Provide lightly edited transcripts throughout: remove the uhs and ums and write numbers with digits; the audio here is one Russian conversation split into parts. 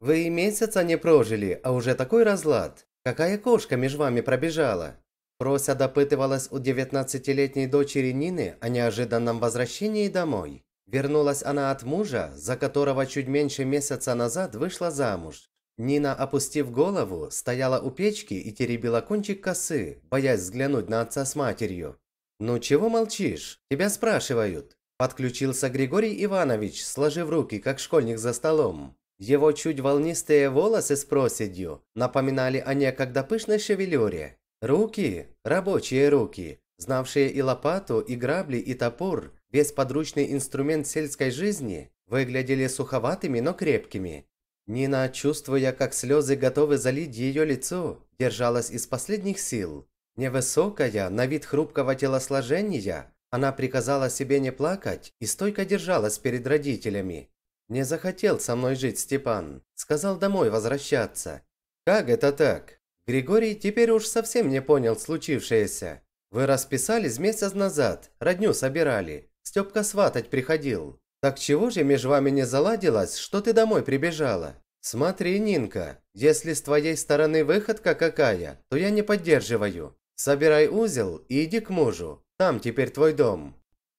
Вы и месяца не прожили, а уже такой разлад. Какая кошка меж вами пробежала?» Прося допытывалась у 19-летней дочери Нины о неожиданном возвращении домой. Вернулась она от мужа, за которого чуть меньше месяца назад вышла замуж. Нина, опустив голову, стояла у печки и теребила кончик косы, боясь взглянуть на отца с матерью. «Ну чего молчишь? Тебя спрашивают». Подключился Григорий Иванович, сложив руки, как школьник за столом. Его чуть волнистые волосы с проседью напоминали о некогда пышной шевелюре. Руки, рабочие руки, знавшие и лопату, и грабли, и топор, весь подручный инструмент сельской жизни, выглядели суховатыми, но крепкими. Нина, чувствуя, как слезы готовы залить ее лицо, держалась из последних сил. Невысокая, на вид хрупкого телосложения, она приказала себе не плакать и стойко держалась перед родителями. «Не захотел со мной жить Степан, сказал домой возвращаться». «Как это так?» Григорий теперь уж совсем не понял случившееся. «Вы расписались месяц назад, родню собирали, Степка сватать приходил. Так чего же меж вами не заладилось, что ты домой прибежала? Смотри, Нинка, если с твоей стороны выходка какая, то я не поддерживаю. Собирай узел и иди к мужу, там теперь твой дом».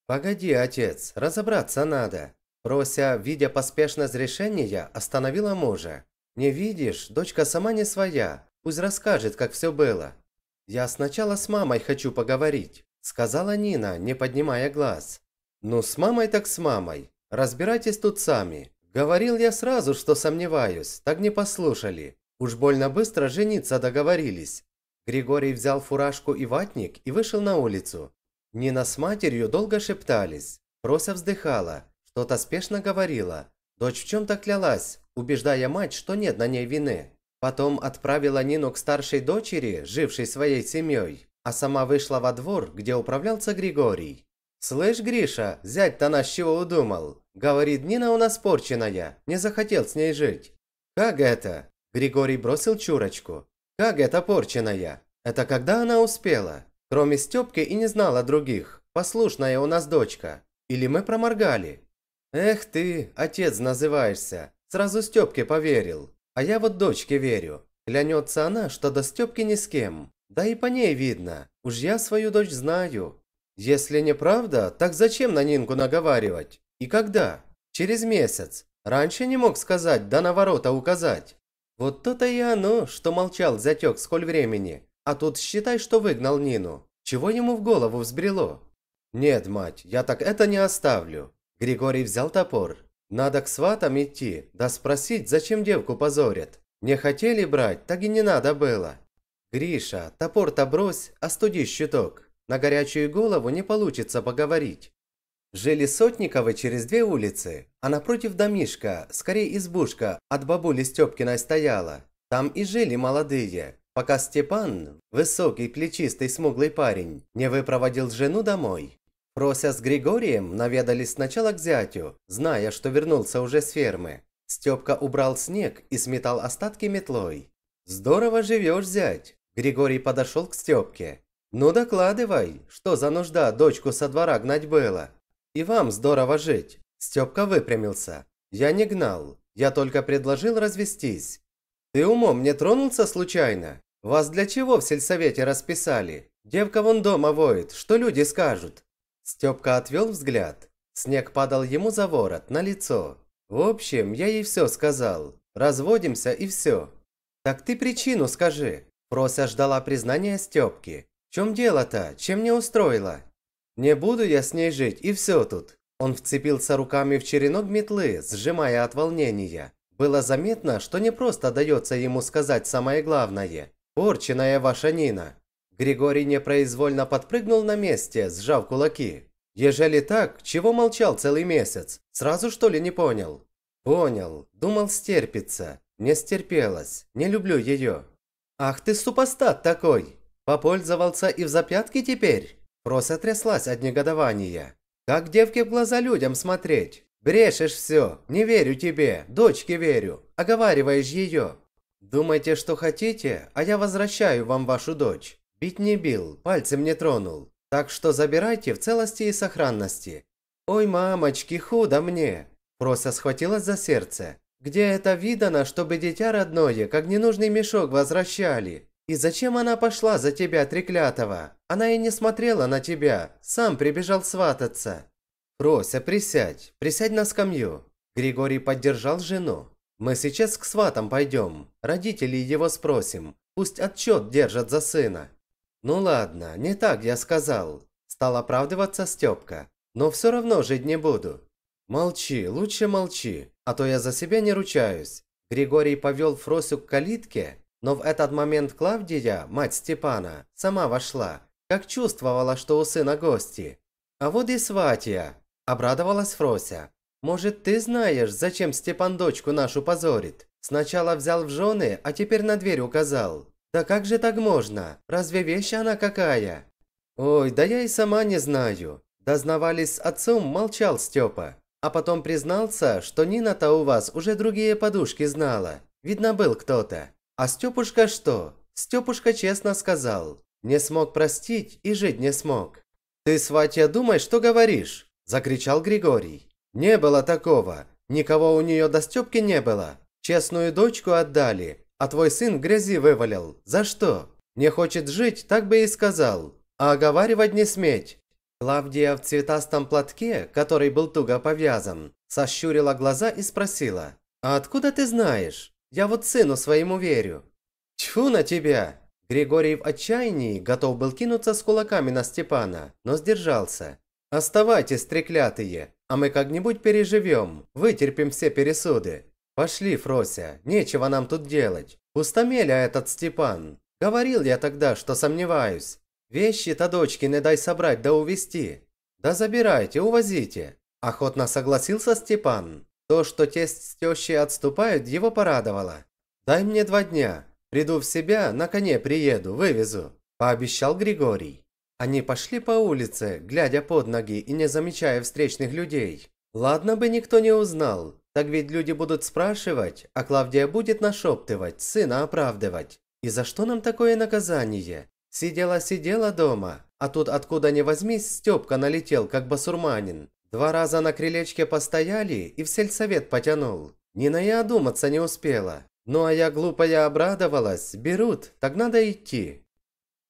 «Погоди, отец, разобраться надо». Прося, видя поспешность решения, остановила мужа. «Не видишь, дочка сама не своя. Пусть расскажет, как все было». «Я сначала с мамой хочу поговорить», – сказала Нина, не поднимая глаз. «Ну, с мамой так с мамой. Разбирайтесь тут сами. Говорил я сразу, что сомневаюсь, так не послушали. Уж больно быстро жениться договорились». Григорий взял фуражку и ватник и вышел на улицу. Нина с матерью долго шептались. Прося вздыхала, что-то спешно говорила. Дочь в чем-то клялась, убеждая мать, что нет на ней вины. Потом отправила Нину к старшей дочери, жившей своей семьей, а сама вышла во двор, где управлялся Григорий. «Слышь, Гриша, зять-то наш чего удумал? Говорит, Нина у нас порченная, не захотел с ней жить». «Как это?» Григорий бросил чурочку. «Как это порченная? Это когда она успела? Кроме Степки и не знала других. Послушная у нас дочка. Или мы проморгали?» «Эх ты, отец называешься, сразу Степке поверил. А я вот дочке верю. Клянется она, что до Степки ни с кем. Да и по ней видно. Уж я свою дочь знаю. Если неправда, так зачем на Нинку наговаривать? И когда? Через месяц. Раньше не мог сказать, да на ворота указать». «Вот то-то и оно, что молчал зятёк сколь времени. А тут считай, что выгнал Нину. Чего ему в голову взбрело?» «Нет, мать, я так это не оставлю». Григорий взял топор. «Надо к сватам идти, да спросить, зачем девку позорят. Не хотели брать, так и не надо было». «Гриша, топор-то брось, остуди щиток. На горячую голову не получится поговорить». Жили Сотниковы через две улицы, а напротив домишка, скорее избушка, от бабули Степкиной стояла. Там и жили молодые, пока Степан, высокий, плечистый, смуглый парень, не выпроводил жену домой. Прося с Григорием наведались сначала к зятю, зная, что вернулся уже с фермы. Степка убрал снег и сметал остатки метлой. «Здорово живешь, зять!» Григорий подошел к Степке. «Ну докладывай, что за нужда дочку со двора гнать было?» «И вам здорово жить!» Степка выпрямился. «Я не гнал, я только предложил развестись». «Ты умом не тронулся случайно? Вас для чего в сельсовете расписали? Девка вон дома воет, что люди скажут?» Степка отвел взгляд. Снег падал ему за ворот, на лицо. «В общем, я ей все сказал. Разводимся и все». «Так ты причину скажи». Прося ждала признания Степки. «В чем дело-то? Чем не устроила?» «Не буду я с ней жить, и все тут». Он вцепился руками в черенок метлы, сжимая от волнения. Было заметно, что не просто дается ему сказать самое главное. «Порченая ваша Нина». Григорий непроизвольно подпрыгнул на месте, сжав кулаки. «Ежели так, чего молчал целый месяц? Сразу что ли не понял?» «Понял. Думал, стерпится. Не стерпелась. Не люблю ее». «Ах ты супостат такой! Попользовался и в запятки теперь?» Прося тряслась от негодования. «Как девке в глаза людям смотреть? Брешешь все. Не верю тебе. Дочке верю. Оговариваешь ее. Думайте, что хотите, а я возвращаю вам вашу дочь. Бить не бил, пальцем не тронул. Так что забирайте в целости и сохранности». «Ой, мамочки, худо мне!» Прося схватилась за сердце. Где это видано, чтобы дитя родное, как ненужный мешок, возвращали? И зачем она пошла за тебя, треклятого? Она и не смотрела на тебя, сам прибежал свататься». «Прося, присядь, присядь на скамью». Григорий поддержал жену. «Мы сейчас к сватам пойдем, родителей его спросим, пусть отчет держат за сына». «Ну ладно, не так я сказал», – стал оправдываться Степка. «Но все равно жить не буду». «Молчи, лучше молчи, а то я за себя не ручаюсь». Григорий повел Фросю к калитке, но в этот момент Клавдия, мать Степана, сама вошла, как чувствовала, что у сына гости. «А вот и сватья», – обрадовалась Фрося. «Может, ты знаешь, зачем Степан дочку нашу позорит? Сначала взял в жены, а теперь на дверь указал. Да как же так можно? Разве вещь она какая?» «Ой, да я и сама не знаю». Дознавались с отцом, молчал Степа. А потом признался, что Нина-то у вас уже другие подушки знала. Видно, был кто-то. А Степушка что? Степушка честно сказал. Не смог простить и жить не смог. «Ты, сватья, думай, что говоришь!» – закричал Григорий. «Не было такого. Никого у нее до Степки не было. Честную дочку отдали, а твой сын в грязи вывалил. За что? Не хочет жить, так бы и сказал. А оговаривать не сметь». Клавдия в цветастом платке, который был туго повязан, сощурила глаза и спросила: «А откуда ты знаешь? Я вот сыну своему верю». «Тьфу на тебя!» Григорий в отчаянии готов был кинуться с кулаками на Степана, но сдержался. «Оставайтесь, треклятые, а мы как-нибудь переживем, вытерпим все пересуды. Пошли, Фрося, нечего нам тут делать. Пустомеля этот Степан. Говорил я тогда, что сомневаюсь. Вещи-то дочкины дай собрать да увезти». «Да забирайте, увозите», – охотно согласился Степан. То, что тесть с тещей отступают, его порадовало. «Дай мне 2 дня. Приду в себя, на коне приеду, вывезу», – пообещал Григорий. Они пошли по улице, глядя под ноги и не замечая встречных людей. Ладно бы никто не узнал, так ведь люди будут спрашивать, а Клавдия будет нашептывать, сына оправдывать. «И за что нам такое наказание? Сидела-сидела дома, а тут откуда ни возьмись Степка налетел, как басурманин. 2 раза на крылечке постояли и в сельсовет потянул. Нина и одуматься не успела. Ну а я глупая обрадовалась, берут, так надо идти».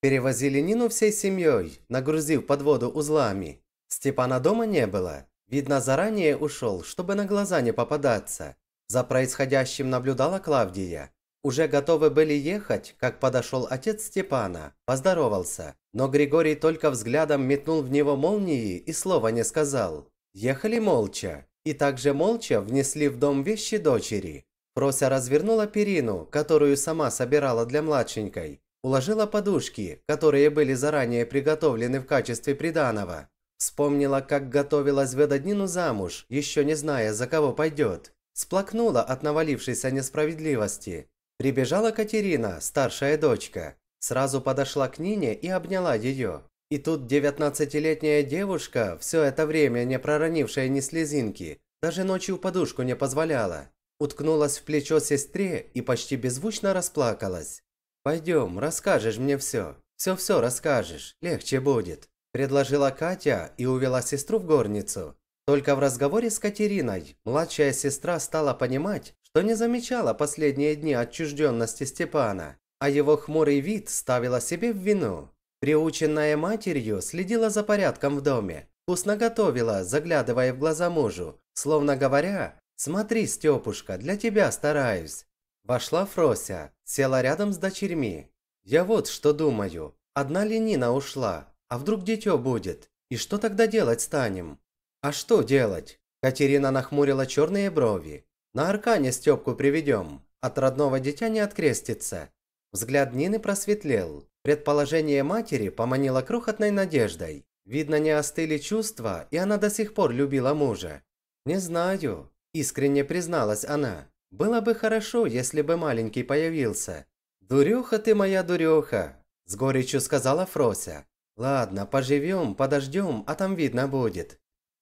Перевозили Нину всей семьей, нагрузив подводу узлами. Степана дома не было. Видно, заранее ушел, чтобы на глаза не попадаться. За происходящим наблюдала Клавдия. Уже готовы были ехать, как подошел отец Степана, поздоровался, но Григорий только взглядом метнул в него молнии и слова не сказал. Ехали молча, и также молча внесли в дом вещи дочери. Прося развернула перину, которую сама собирала для младшенькой, уложила подушки, которые были заранее приготовлены в качестве приданого. Вспомнила, как готовилась выдать Нину замуж, еще не зная, за кого пойдет. Сплакнула от навалившейся несправедливости. Прибежала Катерина, старшая дочка, сразу подошла к Нине и обняла ее. И тут 19-летняя девушка, все это время не проронившая ни слезинки, даже ночью подушку не позволяла, уткнулась в плечо сестре и почти беззвучно расплакалась. «Пойдем, расскажешь мне все, все-все расскажешь, легче будет», предложила Катя и увела сестру в горницу. Только в разговоре с Катериной младшая сестра стала понимать, что не замечала последние дни отчужденности Степана, а его хмурый вид ставила себе в вину. Приученная матерью следила за порядком в доме, вкусно готовила, заглядывая в глаза мужу, словно говоря: «Смотри, Степушка, для тебя стараюсь». Вошла Фрося, села рядом с дочерьми. «Я вот что думаю, одна ли Нина ушла, а вдруг дитё будет, и что тогда делать станем?» «А что делать?» Катерина нахмурила черные брови. «На Аркане Степку приведем, от родного дитя не открестится». Взгляд Нины просветлел. Предположение матери поманило крохотной надеждой. Видно, не остыли чувства, и она до сих пор любила мужа. «Не знаю», – искренне призналась она. «Было бы хорошо, если бы маленький появился». «Дуреха ты моя дуреха», – с горечью сказала Фрося. «Ладно, поживем, подождем, а там видно будет.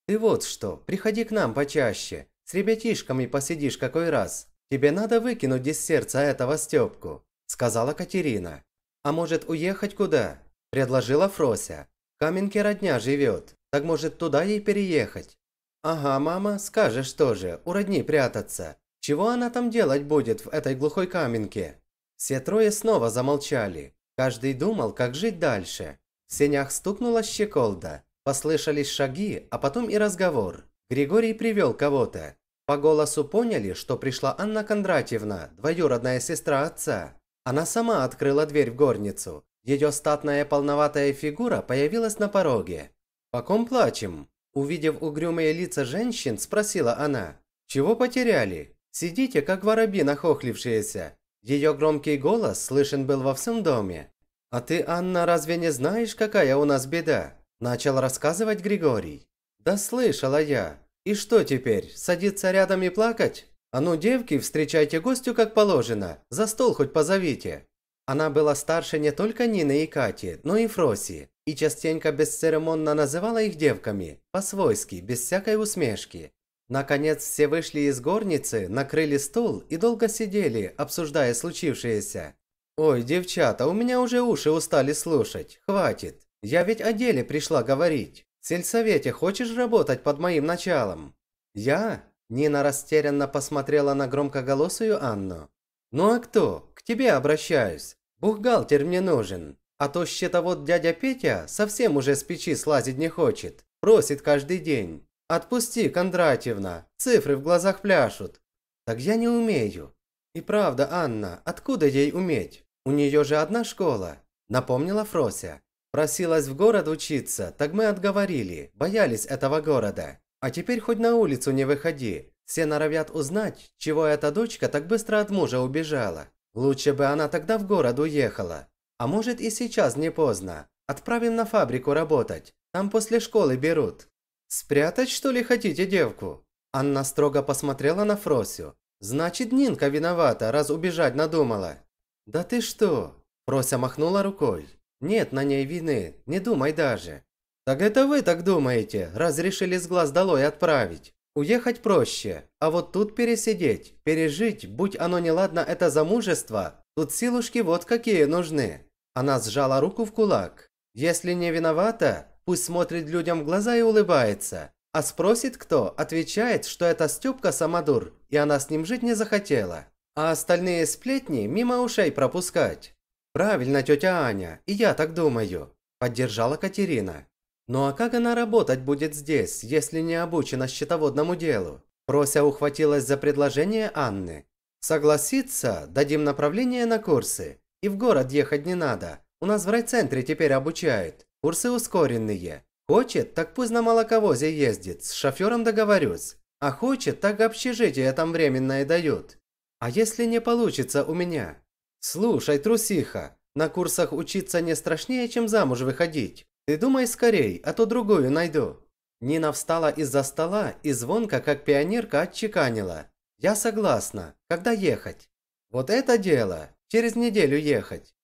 Ты вот что, приходи к нам почаще. С ребятишками посидишь какой раз. Тебе надо выкинуть из сердца этого Стёпку», – сказала Катерина. «А может, уехать куда?» – предложила Фрося. «В Каменке родня живет, так может, туда ей переехать?» «Ага, мама, скажешь тоже, у родни прятаться. Чего она там делать будет в этой глухой каменке? Все трое снова замолчали. Каждый думал, как жить дальше. В сенях стукнула щеколда. Послышались шаги, а потом и разговор. Григорий привел кого-то. По голосу поняли, что пришла Анна Кондратьевна, двоюродная сестра отца. Она сама открыла дверь в горницу. Ее статная полноватая фигура появилась на пороге. «По ком плачем?» Увидев угрюмые лица женщин, спросила она. «Чего потеряли? Сидите, как воробьи нахохлившиеся». Ее громкий голос слышен был во всем доме. «А ты, Анна, разве не знаешь, какая у нас беда?» Начал рассказывать Григорий. «Да слышала я. И что теперь, садиться рядом и плакать? А ну, девки, встречайте гостю как положено, за стол хоть позовите». Она была старше не только Нины и Кати, но и Фроси, и частенько бесцеремонно называла их девками, по-свойски, без всякой усмешки. Наконец все вышли из горницы, накрыли стул и долго сидели, обсуждая случившееся. «Ой, девчата, у меня уже уши устали слушать, хватит. Я ведь о деле пришла говорить. В сельсовете хочешь работать под моим началом?» «Я?» – Нина растерянно посмотрела на громкоголосую Анну. «Ну а кто? К тебе обращаюсь. Бухгалтер мне нужен. А то счетовод дядя Петя совсем уже с печи слазить не хочет. Просит каждый день. Отпусти, Кондратьевна, цифры в глазах пляшут». «Так я не умею». «И правда, Анна, откуда ей уметь? У нее же одна школа», – напомнила Фрося. «Просилась в город учиться, так мы отговорили, боялись этого города. А теперь хоть на улицу не выходи, все норовят узнать, чего эта дочка так быстро от мужа убежала. Лучше бы она тогда в город уехала. А может, и сейчас не поздно, отправим на фабрику работать, там после школы берут». «Спрятать, что ли, хотите девку?» Анна строго посмотрела на Фросю. «Значит, Нинка виновата, раз убежать надумала». «Да ты что?» Фрося махнула рукой. «Нет на ней вины, не думай даже». «Так это вы так думаете, раз решили с глаз долой отправить. Уехать проще, а вот тут пересидеть, пережить, будь оно неладно это замужество, тут силушки вот какие нужны». Она сжала руку в кулак. «Если не виновата, пусть смотрит людям в глаза и улыбается, а спросит кто, отвечает, что это Стёпка самодур, и она с ним жить не захотела, а остальные сплетни мимо ушей пропускать». «Правильно, тетя Аня, и я так думаю», – поддержала Катерина. «Ну а как она работать будет здесь, если не обучена счетоводному делу?» Прося ухватилась за предложение Анны. «Согласится, дадим направление на курсы. И в город ехать не надо, у нас в райцентре теперь обучают, курсы ускоренные. Хочет, так пусть на молоковозе ездит, с шофером договорюсь. А хочет, так общежитие там временное дают. А если не получится у меня?» «Слушай, трусиха, на курсах учиться не страшнее, чем замуж выходить. Ты думай скорей, а то другую найду». Нина встала из-за стола и звонко, как пионерка, отчеканила: «Я согласна. Когда ехать?» «Вот это дело. Через неделю ехать».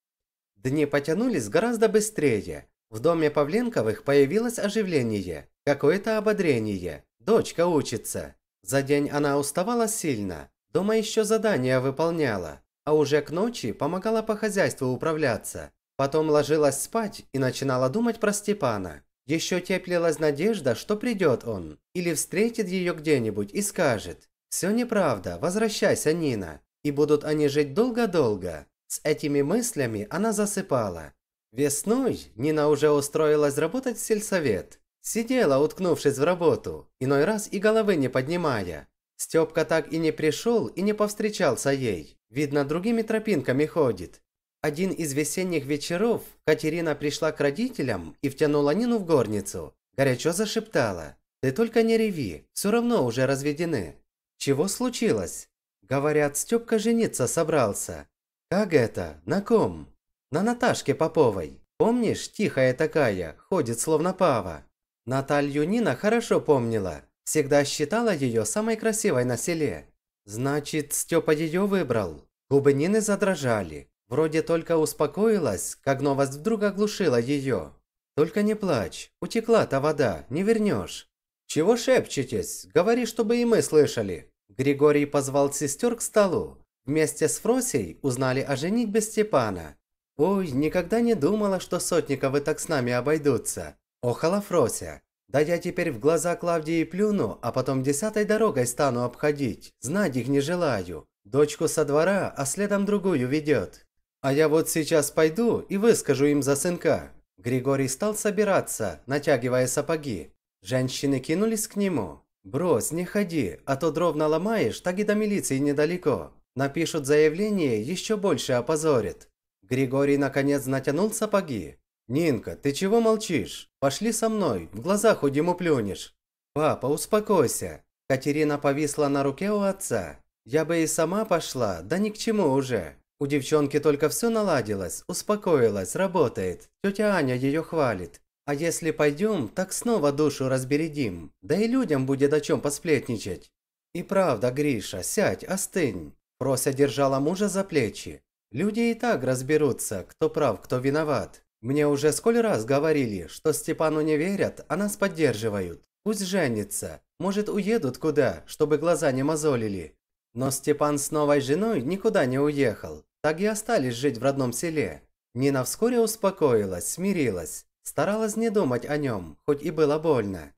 Дни потянулись гораздо быстрее. В доме Павленковых появилось оживление, какое-то ободрение. Дочка учится. За день она уставала сильно, дома еще задания выполняла, а уже к ночи помогала по хозяйству управляться. Потом ложилась спать и начинала думать про Степана. Еще теплилась надежда, что придет он, или встретит ее где-нибудь и скажет: «Все неправда, возвращайся, Нина», и будут они жить долго-долго. С этими мыслями она засыпала. Весной Нина уже устроилась работать в сельсовет. Сидела, уткнувшись в работу, иной раз и головы не поднимая. Степка так и не пришел и не повстречался ей. Видно, другими тропинками ходит. Один из весенних вечеров Катерина пришла к родителям и втянула Нину в горницу. Горячо зашептала: «Ты только не реви, все равно уже разведены». «Чего случилось?» «Говорят, Степка жениться собрался». «Как это? На ком?» «На Наташке Поповой. Помнишь, тихая такая, ходит словно пава». Наталью Нина хорошо помнила. Всегда считала ее самой красивой на селе. «Значит, Степа ее выбрал». Губы Нины задрожали. Вроде только успокоилась, как новость вдруг оглушила ее. «Только не плачь, утекла-то вода, не вернешь». «Чего шепчетесь? Говори, чтобы и мы слышали». Григорий позвал сестер к столу. Вместе с Фросей узнали о женитьбе Степана. «Ой, никогда не думала, что Сотниковы так с нами обойдутся», – охала Фрося. Да я теперь в глаза Клавдии плюну, а потом десятой дорогой стану обходить. Знать их не желаю. Дочку со двора, а следом другую ведет. А я вот сейчас пойду и выскажу им за сынка». Григорий стал собираться, натягивая сапоги. Женщины кинулись к нему. «Брось, не ходи, а то дров наломаешь, так и до милиции недалеко. Напишут заявление, еще больше опозорят». Григорий наконец натянул сапоги. «Нинка, ты чего молчишь? Пошли со мной, в глаза хоть ему плюнешь». «Папа, успокойся». Катерина повисла на руке у отца. «Я бы и сама пошла, да ни к чему уже. У девчонки только все наладилось, успокоилась, работает. Тетя Аня ее хвалит. А если пойдем, так снова душу разбередим. Да и людям будет о чем посплетничать». «И правда, Гриша, сядь, остынь». Прося держала мужа за плечи. «Люди и так разберутся, кто прав, кто виноват. Мне уже сколь раз говорили, что Степану не верят, а нас поддерживают. Пусть женятся, может уедут куда, чтобы глаза не мозолили». Но Степан с новой женой никуда не уехал, так и остались жить в родном селе. Нина вскоре успокоилась, смирилась, старалась не думать о нем, хоть и было больно.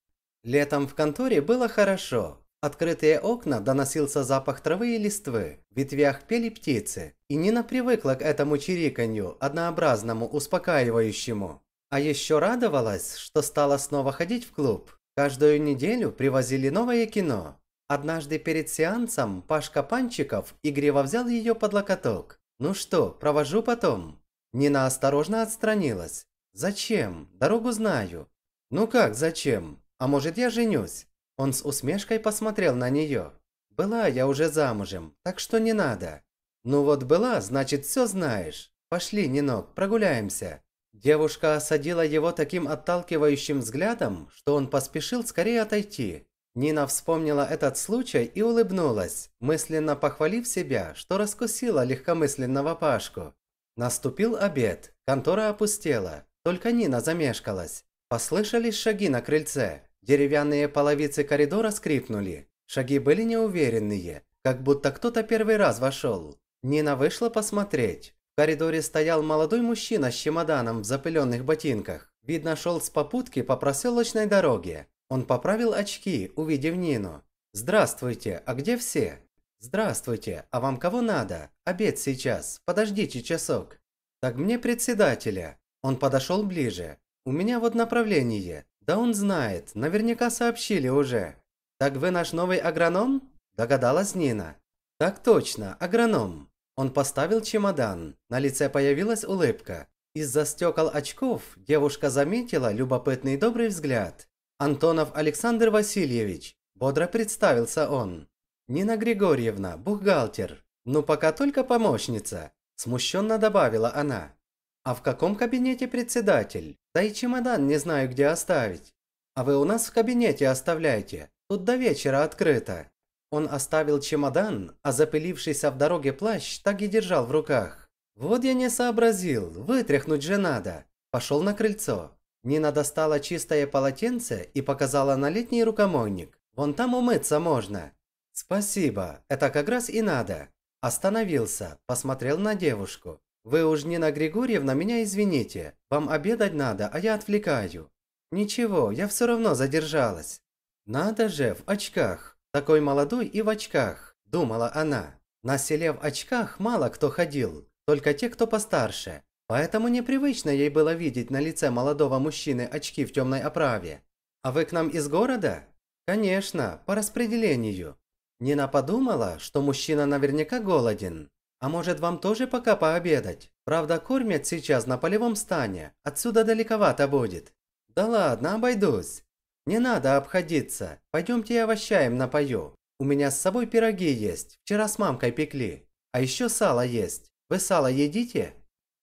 Летом в конторе было хорошо. Открытые окна доносился запах травы и листвы, в ветвях пели птицы, и Нина привыкла к этому чириканью, однообразному, успокаивающему. А еще радовалась, что стала снова ходить в клуб. Каждую неделю привозили новое кино. Однажды перед сеансом Пашка Панчиков игриво взял ее под локоток. «Ну что, провожу потом?» Нина осторожно отстранилась. «Зачем? Дорогу знаю». «Ну как зачем? А может, я женюсь?» Он с усмешкой посмотрел на нее. «Была я уже замужем, так что не надо». «Ну вот была, значит, все знаешь. Пошли, Нинок, прогуляемся». Девушка осадила его таким отталкивающим взглядом, что он поспешил скорее отойти. Нина вспомнила этот случай и улыбнулась, мысленно похвалив себя, что раскусила легкомысленного Пашку. Наступил обед, контора опустела, только Нина замешкалась. Послышались шаги на крыльце. Деревянные половицы коридора скрипнули. Шаги были неуверенные, как будто кто-то первый раз вошел. Нина вышла посмотреть. В коридоре стоял молодой мужчина с чемоданом в запыленных ботинках. Видно, шел с попутки по проселочной дороге. Он поправил очки, увидев Нину. «Здравствуйте, а где все?» «Здравствуйте, а вам кого надо? Обед сейчас, подождите часок». «Так мне председателя». Он подошел ближе. «У меня вот направление». «Да он знает, наверняка сообщили уже». «Так вы наш новый агроном?» – догадалась Нина. «Так точно, агроном». Он поставил чемодан, на лице появилась улыбка. Из-за стекол очков девушка заметила любопытный добрый взгляд. «Антонов Александр Васильевич», – бодро представился он. «Нина Григорьевна, бухгалтер, ну пока только помощница», – смущенно добавила она. «А в каком кабинете председатель? Да и чемодан не знаю, где оставить». «А вы у нас в кабинете оставляйте, тут до вечера открыто». Он оставил чемодан, а запылившийся в дороге плащ так и держал в руках. «Вот я не сообразил, вытряхнуть же надо». Пошел на крыльцо. Нина достала чистое полотенце и показала на летний рукомойник. «Вон там умыться можно». «Спасибо, это как раз и надо». Остановился, посмотрел на девушку. «Вы уж, Нина Григорьевна, меня извините. Вам обедать надо, а я отвлекаю». «Ничего, я все равно задержалась». «Надо же, в очках. Такой молодой и в очках», – думала она. На селе в очках мало кто ходил, только те, кто постарше. Поэтому непривычно ей было видеть на лице молодого мужчины очки в темной оправе. «А вы к нам из города?» «Конечно, по распределению». Нина подумала, что мужчина наверняка голоден. «А может, вам тоже пока пообедать? Правда, кормят сейчас на полевом стане. Отсюда далековато будет». «Да ладно, обойдусь». «Не надо обходиться. Пойдемте я овощаем напою. У меня с собой пироги есть. Вчера с мамкой пекли. А еще сало есть. Вы сало едите?»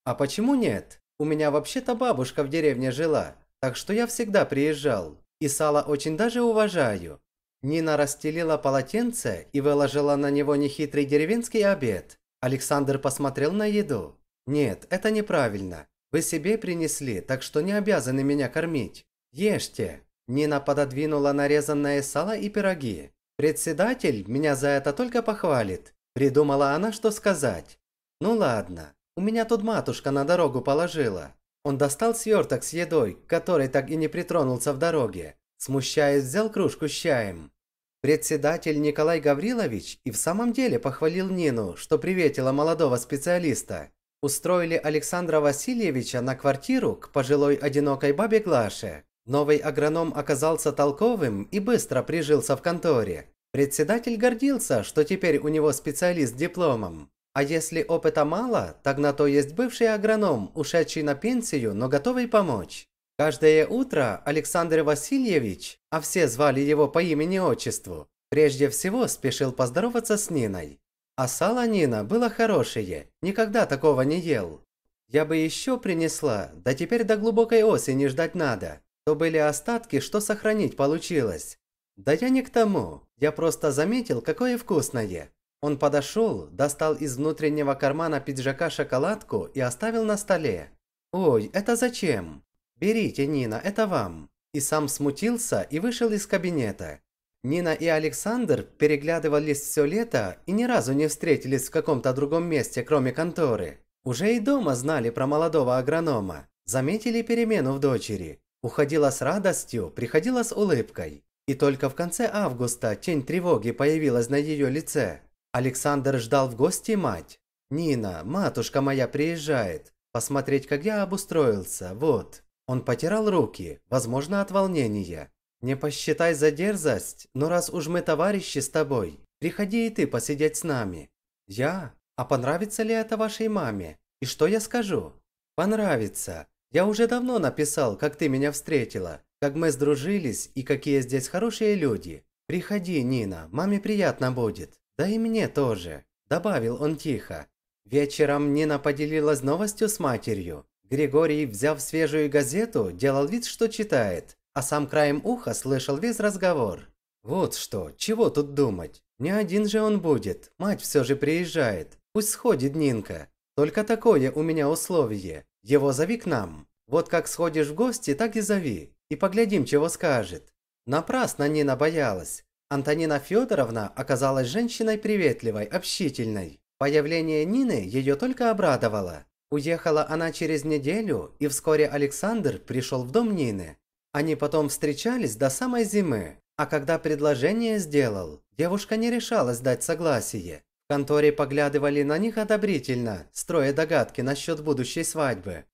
«А почему нет? У меня вообще-то бабушка в деревне жила. Так что я всегда приезжал. И сало очень даже уважаю». Нина расстелила полотенце и выложила на него нехитрый деревенский обед. Александр посмотрел на еду. «Нет, это неправильно. Вы себе принесли, так что не обязаны меня кормить. Ешьте». Нина пододвинула нарезанное сало и пироги. «Председатель меня за это только похвалит». Придумала она, что сказать. «Ну ладно, у меня тут матушка на дорогу положила». Он достал сверток с едой, к которой так и не притронулся в дороге. Смущаясь, взял кружку с чаем. Председатель Николай Гаврилович и в самом деле похвалил Нину, что приветила молодого специалиста. Устроили Александра Васильевича на квартиру к пожилой одинокой бабе Глаше. Новый агроном оказался толковым и быстро прижился в конторе. Председатель гордился, что теперь у него специалист с дипломом. А если опыта мало, так на то есть бывший агроном, ушедший на пенсию, но готовый помочь. Каждое утро Александр Васильевич, а все звали его по имени-отчеству, прежде всего спешил поздороваться с Ниной. А сало Нина было хорошее, никогда такого не ел. Я бы еще принесла, да теперь до глубокой осени ждать надо. То были остатки, что сохранить получилось. Да я не к тому, я просто заметил, какое вкусное. Он подошел, достал из внутреннего кармана пиджака шоколадку и оставил на столе. «Ой, это зачем? Берите, Нина, это вам». И сам смутился и вышел из кабинета. Нина и Александр переглядывались все лето и ни разу не встретились в каком-то другом месте, кроме конторы. Уже и дома знали про молодого агронома, заметили перемену в дочери. Уходила с радостью, приходила с улыбкой. И только в конце августа тень тревоги появилась на ее лице. Александр ждал в гости мать. «Нина, матушка моя приезжает. Посмотреть, как я обустроился, вот». Он потирал руки, возможно, от волнения. «Не посчитай за дерзость, но раз уж мы товарищи с тобой, приходи и ты посидеть с нами». «Я? А понравится ли это вашей маме? И что я скажу?» «Понравится. Я уже давно написал, как ты меня встретила, как мы сдружились и какие здесь хорошие люди. Приходи, Нина, маме приятно будет. Да и мне тоже», – добавил он тихо. Вечером Нина поделилась новостью с матерью. Григорий, взяв свежую газету, делал вид, что читает, а сам краем уха слышал весь разговор. «Вот что, чего тут думать? Не один же он будет, мать все же приезжает, пусть сходит Нинка. Только такое у меня условие. Его зови к нам. Вот как сходишь в гости, так и зови. И поглядим, чего скажет». Напрасно Нина боялась. Антонина Федоровна оказалась женщиной приветливой, общительной. Появление Нины ее только обрадовало. Уехала она через неделю, и вскоре Александр пришел в дом Нины. Они потом встречались до самой зимы. А когда предложение сделал, девушка не решалась дать согласие. В конторе поглядывали на них одобрительно, строя догадки насчет будущей свадьбы.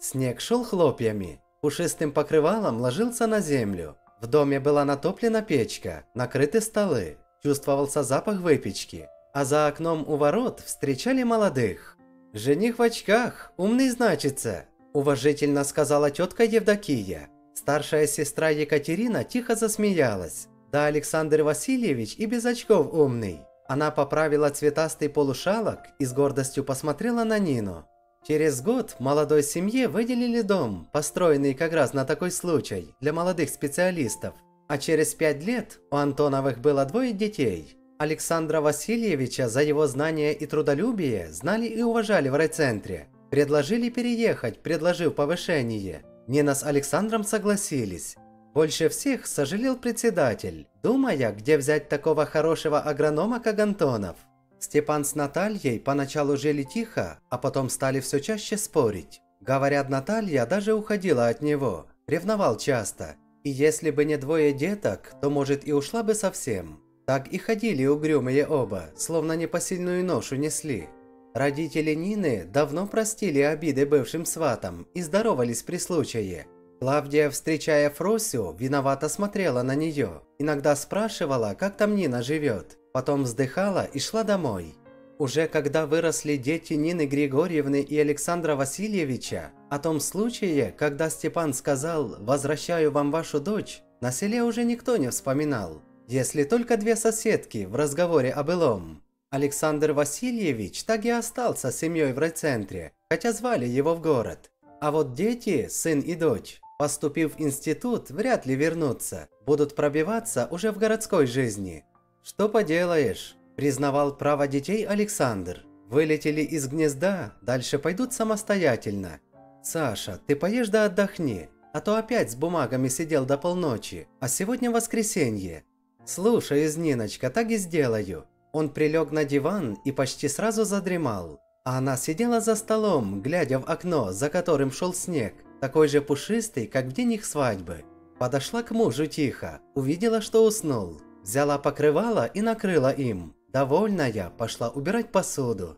Снег шел хлопьями, пушистым покрывалом ложился на землю. В доме была натоплена печка, накрыты столы, чувствовался запах выпечки, а за окном у ворот встречали молодых. «Жених в очках, умный значится», – уважительно сказала тетка Евдокия. Старшая сестра Екатерина тихо засмеялась. «Да, Александр Васильевич и без очков умный». Она поправила цветастый полушалок и с гордостью посмотрела на Нину. Через год молодой семье выделили дом, построенный как раз на такой случай, для молодых специалистов. А через 5 лет у Антоновых было 2 детей. Александра Васильевича за его знания и трудолюбие знали и уважали в райцентре. Предложили переехать, предложив повышение. Нина с Александром согласились. Больше всех сожалел председатель, думая, где взять такого хорошего агронома, как Антонов. Степан с Натальей поначалу жили тихо, а потом стали все чаще спорить. Говорят, Наталья даже уходила от него, ревновал часто. И если бы не 2 деток, то, может, и ушла бы совсем. Так и ходили угрюмые оба, словно непосильную ношу несли. Родители Нины давно простили обиды бывшим сватам и здоровались при случае. Клавдия, встречая Фросю, виновато смотрела на нее. Иногда спрашивала, как там Нина живет. Потом вздыхала и шла домой. Уже когда выросли дети Нины Григорьевны и Александра Васильевича, о том случае, когда Степан сказал «возвращаю вам вашу дочь», на селе уже никто не вспоминал. Если только 2 соседки в разговоре о былом. Александр Васильевич так и остался с семьей в райцентре, хотя звали его в город. А вот дети, сын и дочь, поступив в институт, вряд ли вернутся, будут пробиваться уже в городской жизни. «Что поделаешь», – признавал право детей Александр. «Вылетели из гнезда, дальше пойдут самостоятельно. Саша, ты поешь да отдохни, а то опять с бумагами сидел до полночи, а сегодня воскресенье». «Слушай, Ниночка, так и сделаю». Он прилег на диван и почти сразу задремал. А она сидела за столом, глядя в окно, за которым шел снег, такой же пушистый, как в день их свадьбы. Подошла к мужу тихо, увидела, что уснул. Взяла покрывало и накрыла им. Довольная, пошла убирать посуду.